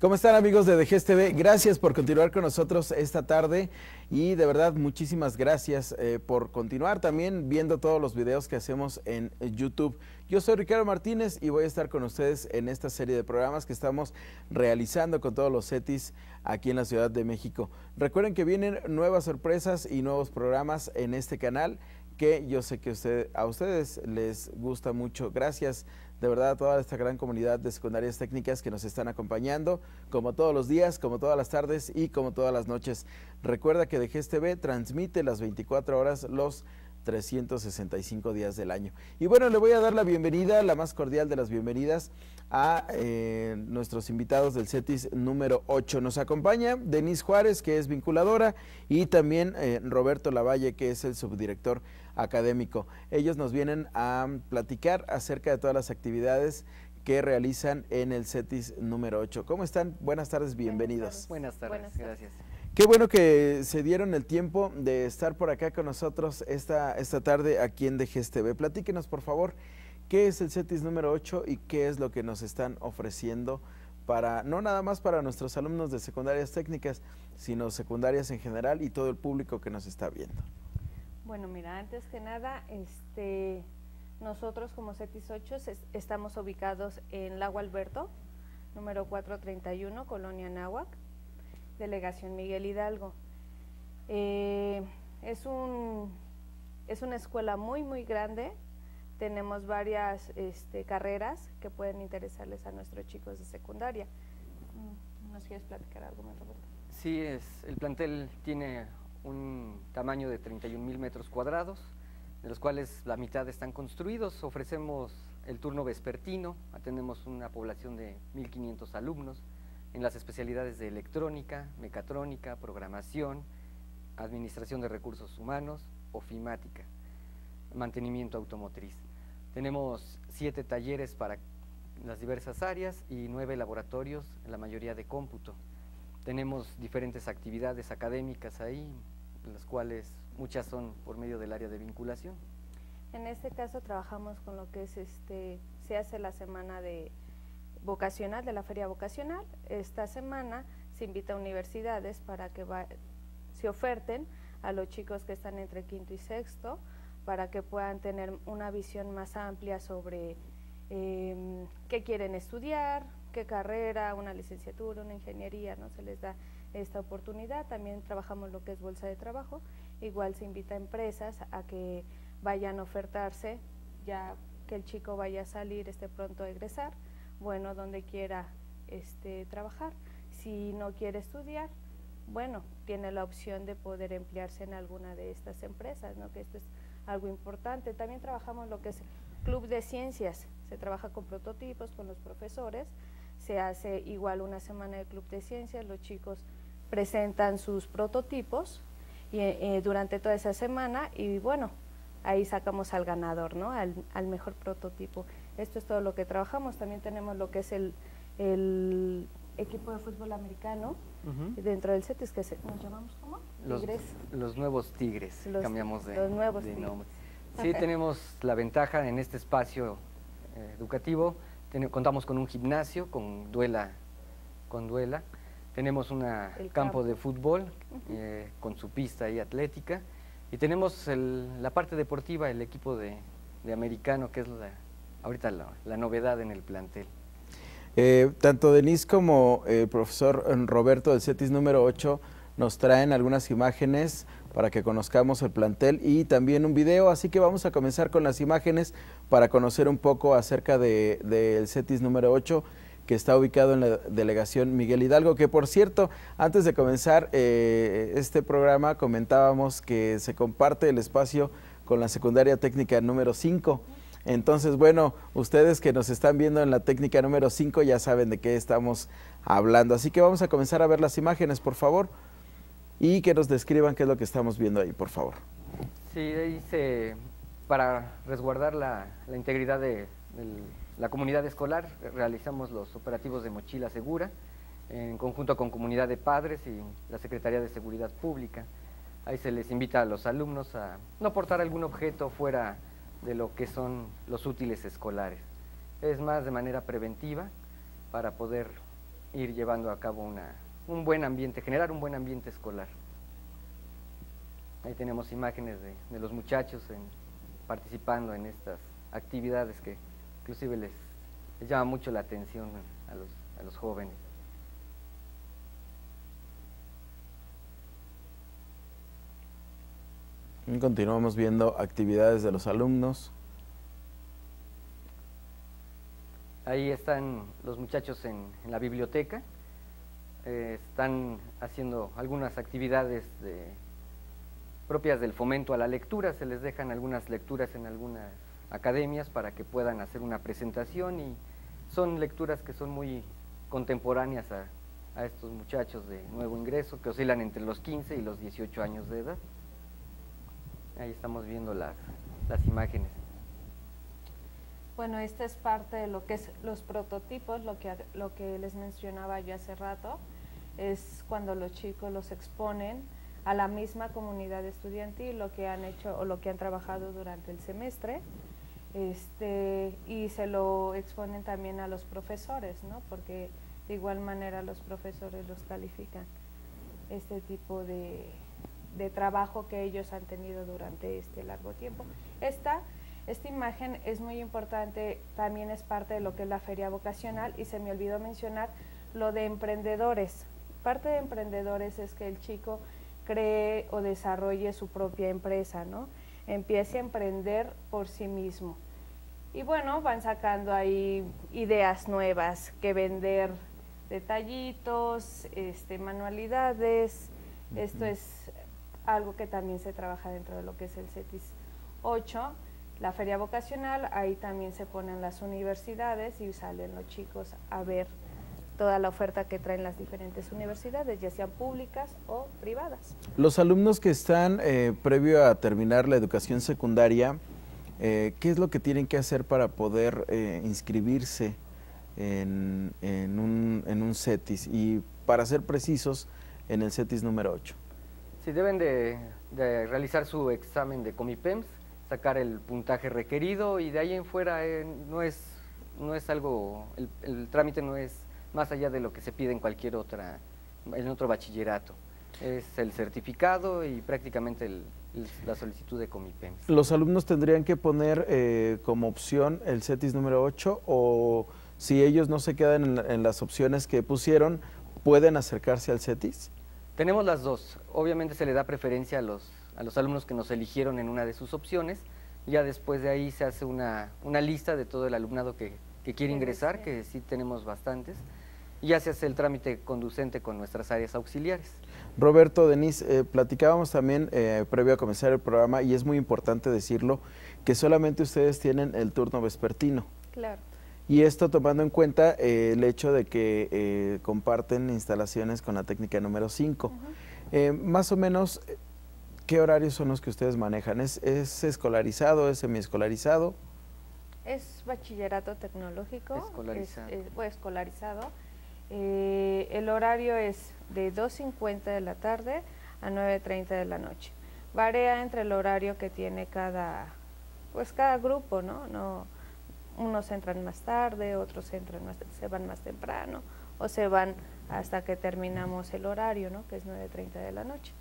¿Cómo están, amigos de DGEST TV? Gracias por continuar con nosotros esta tarde y de verdad muchísimas gracias por continuar también viendo todos los videos que hacemos en YouTube. Yo soy Ricardo Martínez y voy a estar con ustedes en esta serie de programas que estamos realizando con todos los CETIS aquí en la Ciudad de México. Recuerden que vienen nuevas sorpresas y nuevos programas en este canal que yo sé que a ustedes les gusta mucho. Gracias. De verdad, toda esta gran comunidad de secundarias técnicas que nos están acompañando, como todos los días, como todas las tardes y como todas las noches. Recuerda que DGEST TV transmite las 24 horas, los 365 días del año. Y bueno, le voy a dar la bienvenida, la más cordial de las bienvenidas, a nuestros invitados del CETIS número 8. Nos acompaña Denisse Juárez, que es vinculadora, y también Roberto Lavalle, que es el subdirector académico. Ellos nos vienen a platicar acerca de todas las actividades que realizan en el CETIS número 8. ¿Cómo están? Buenas tardes, bienvenidos. Buenas tardes, gracias. Qué bueno que se dieron el tiempo de estar por acá con nosotros esta tarde aquí en DGEST TV. Platíquenos, por favor, ¿qué es el CETIS número 8 y qué es lo que nos están ofreciendo para, no nada más para nuestros alumnos de secundarias técnicas, sino secundarias en general y todo el público que nos está viendo? Bueno, mira, antes que nada, nosotros como CETIS 8 estamos ubicados en Lago Alberto, número 431, Colonia Anáhuac, Delegación Miguel Hidalgo. Es una escuela muy, muy grande. Tenemos varias carreras que pueden interesarles a nuestros chicos de secundaria. ¿Nos quieres platicar algo más, Roberto? Sí, el plantel tiene un tamaño de 31,000 metros cuadrados, de los cuales la mitad están construidos. Ofrecemos el turno vespertino, atendemos una población de 1,500 alumnos en las especialidades de electrónica, mecatrónica, programación, administración de recursos humanos, ofimática, mantenimiento automotriz. Tenemos 7 talleres para las diversas áreas y 9 laboratorios, la mayoría de cómputo. Tenemos diferentes actividades académicas ahí, las cuales muchas son por medio del área de vinculación. En este caso trabajamos con lo que es, se hace la semana de vocacional, de la feria vocacional. Esta semana se invita a universidades para que se oferten a los chicos que están entre quinto y sexto, para que puedan tener una visión más amplia sobre qué quieren estudiar, qué carrera, una licenciatura, una ingeniería, ¿no? Se les da esta oportunidad. También trabajamos lo que es bolsa de trabajo. Igual se invita a empresas a que vayan a ofertarse, ya que el chico vaya a salir, pronto a egresar, bueno, donde quiera trabajar. Si no quiere estudiar, bueno, tiene la opción de poder emplearse en alguna de estas empresas, ¿no? Que esto es algo importante. También trabajamos lo que es club de ciencias. Se trabaja con prototipos, con los profesores. Se hace igual una semana de club de ciencias, los chicos presentan sus prototipos y, durante toda esa semana, y bueno, ahí sacamos al ganador, ¿no? Al mejor prototipo. Esto es todo lo que trabajamos. También tenemos lo que es el equipo de fútbol americano dentro del CETIS, que nos llamamos ¿cómo? Tigres. Los nuevos Tigres, cambiamos de nombre. Sí, tenemos la ventaja en este espacio educativo. Contamos con un gimnasio, con duela, tenemos un campo de fútbol con su pista ahí atlética, y tenemos la parte deportiva, el equipo de americano, que es ahorita la novedad en el plantel. Tanto Denisse como el profesor Roberto del CETIS número 8 nos traen algunas imágenes para que conozcamos el plantel y también un video, así que vamos a comenzar con las imágenes para conocer un poco acerca del CETIS número 8, que está ubicado en la delegación Miguel Hidalgo, que por cierto, antes de comenzar este programa comentábamos que se comparte el espacio con la secundaria técnica número 5. Entonces, bueno, ustedes que nos están viendo en la técnica número 5 ya saben de qué estamos hablando, así que vamos a comenzar a ver las imágenes, por favor, y que nos describan qué es lo que estamos viendo ahí, por favor. Sí, ahí para resguardar la integridad de la comunidad escolar, realizamos los operativos de mochila segura, en conjunto con comunidad de padres y la Secretaría de Seguridad Pública. Ahí se les invita a los alumnos a no portar algún objeto fuera de lo que son los útiles escolares. Es más de manera preventiva para poder ir llevando a cabo un buen ambiente, generar un buen ambiente escolar. Ahí tenemos imágenes de los muchachos participando en estas actividades que inclusive les llama mucho la atención a los jóvenes. Y continuamos viendo actividades de los alumnos. Ahí están los muchachos en la biblioteca, están haciendo algunas actividades propias del fomento a la lectura, se les dejan algunas lecturas en algunas academias para que puedan hacer una presentación, y son lecturas que son muy contemporáneas a estos muchachos de nuevo ingreso, que oscilan entre los 15 y los 18 años de edad. Ahí estamos viendo las imágenes. Bueno, esta es parte de lo que es los prototipos, lo que les mencionaba yo hace rato, es cuando los chicos los exponen a la misma comunidad estudiantil, lo que han hecho o lo que han trabajado durante el semestre, y se lo exponen también a los profesores, ¿no? Porque de igual manera los profesores los califican, este tipo de trabajo que ellos han tenido durante este largo tiempo. Esta imagen es muy importante, también es parte de lo que es la feria vocacional, y se me olvidó mencionar lo de emprendedores. Parte de emprendedores es que el chico cree o desarrolle su propia empresa, ¿no? Empiece a emprender por sí mismo. Y bueno, van sacando ahí ideas nuevas, que vender detallitos, manualidades. Esto es algo que también se trabaja dentro de lo que es el CETIS 8. La feria vocacional, ahí también se ponen las universidades y salen los chicos a ver toda la oferta que traen las diferentes universidades, ya sean públicas o privadas. Los alumnos que están previo a terminar la educación secundaria, ¿qué es lo que tienen que hacer para poder inscribirse en un CETIS? Y para ser precisos, en el CETIS número 8. Sí, deben de realizar su examen de COMIPEMS, sacar el puntaje requerido, y de ahí en fuera no es algo, el trámite no es más allá de lo que se pide en cualquier otra, en otro bachillerato. Es el certificado y prácticamente la solicitud de COMIPEMS. ¿Los alumnos tendrían que poner como opción el CETIS número 8, o si ellos no se quedan en las opciones que pusieron, pueden acercarse al CETIS? Tenemos las dos. Obviamente se le da preferencia a los alumnos que nos eligieron en una de sus opciones, ya después de ahí se hace una lista de todo el alumnado que quiere ingresar, que sí tenemos bastantes, y ya se hace el trámite conducente con nuestras áreas auxiliares. Roberto, Denisse, platicábamos también previo a comenzar el programa, y es muy importante decirlo, que solamente ustedes tienen el turno vespertino. Claro. Y esto tomando en cuenta el hecho de que comparten instalaciones con la técnica número 5. Uh-huh. Más o menos, ¿qué horarios son los que ustedes manejan? ¿Es escolarizado, es semiescolarizado? Es bachillerato tecnológico. Escolarizado. Escolarizado. El horario es de 2:50 de la tarde a 9:30 de la noche. Varía entre el horario que tiene cada grupo, ¿no? Unos entran más tarde, otros se van más temprano, o se van hasta que terminamos el horario, ¿no? Que es 9:30 de la noche.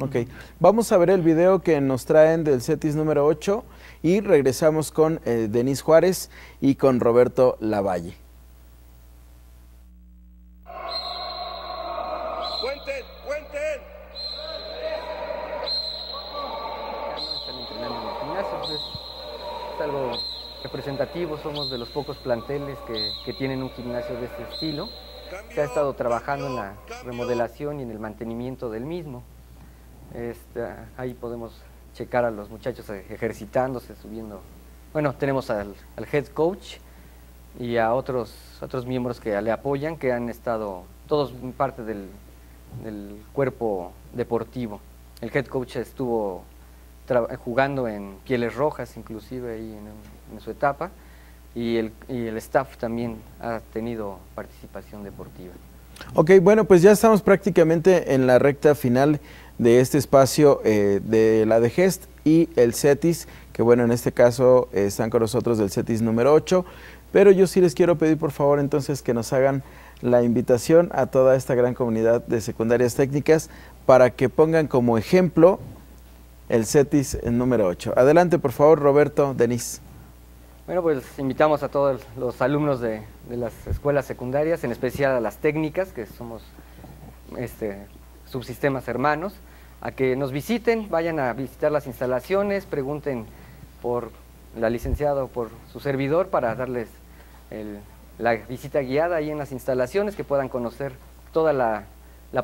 Ok, vamos a ver el video que nos traen del CETIS número 8 y regresamos con Denisse Juárez y con Roberto Lavalle. ¡Cuenten! Están entrenando en el gimnasio, es algo representativos, somos de los pocos planteles que tienen un gimnasio de este estilo. Se ha estado trabajando en la remodelación y en el mantenimiento del mismo. Ahí podemos checar a los muchachos ejercitándose, subiendo. Bueno, tenemos al head coach y a otros miembros que le apoyan, que han estado todos parte del cuerpo deportivo. El head coach estuvo jugando en Pieles Rojas, inclusive ahí en su etapa, y el staff también ha tenido participación deportiva. Ok, bueno, pues ya estamos prácticamente en la recta final de este espacio de la DGEST. y el CETIS, que bueno, en este caso están con nosotros del CETIS número 8, pero yo sí les quiero pedir por favor entonces que nos hagan la invitación a toda esta gran comunidad de secundarias técnicas para que pongan como ejemplo el CETIS número 8. Adelante por favor Roberto, Denise. Bueno, pues invitamos a todos los alumnos de las escuelas secundarias, en especial a las técnicas, que somos subsistemas hermanos, a que nos visiten, vayan a visitar las instalaciones, pregunten por la licenciada o por su servidor para darles la visita guiada ahí en las instalaciones, que puedan conocer toda la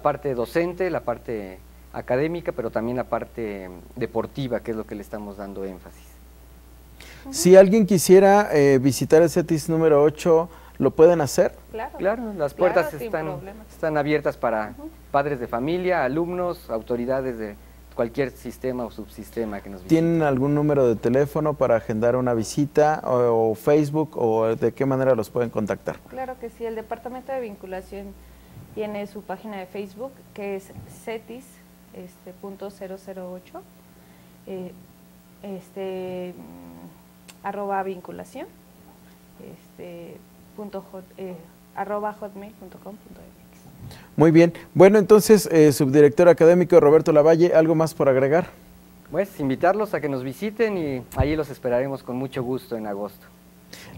parte docente, la parte académica, pero también la parte deportiva, que es lo que le estamos dando énfasis. Si alguien quisiera visitar el CETIS número 8, ¿lo pueden hacer? Claro, las puertas están abiertas para padres de familia, alumnos, autoridades de cualquier sistema o subsistema que nos visiten. ¿Tienen algún número de teléfono para agendar una visita o Facebook, o de qué manera los pueden contactar? Claro que sí, el Departamento de Vinculación tiene su página de Facebook, que es CETIS.008. @vinculacion.hotmail.com.mx. Muy bien, bueno entonces subdirector académico Roberto Lavalle, ¿algo más por agregar? Pues invitarlos a que nos visiten y allí los esperaremos con mucho gusto en agosto.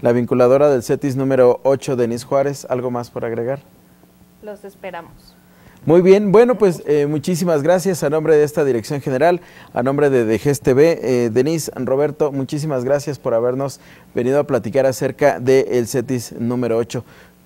La vinculadora del CETIS número 8, Denisse Juárez, ¿algo más por agregar? Los esperamos. Muy bien, bueno pues muchísimas gracias a nombre de esta Dirección General, a nombre de DGEST TV, Denise, Roberto, muchísimas gracias por habernos venido a platicar acerca del CETIS número 8.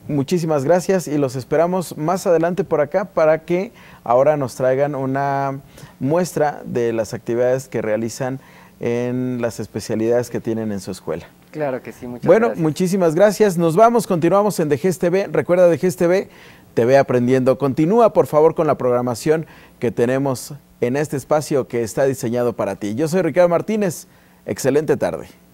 Muchísimas gracias y los esperamos más adelante por acá para que ahora nos traigan una muestra de las actividades que realizan en las especialidades que tienen en su escuela. Claro que sí, muchas gracias. Bueno, muchísimas gracias. Nos vamos, continuamos en DGEST TV. Recuerda, DGEST TV, TV Aprendiendo. Continúa, por favor, con la programación que tenemos en este espacio que está diseñado para ti. Yo soy Ricardo Martínez. Excelente tarde.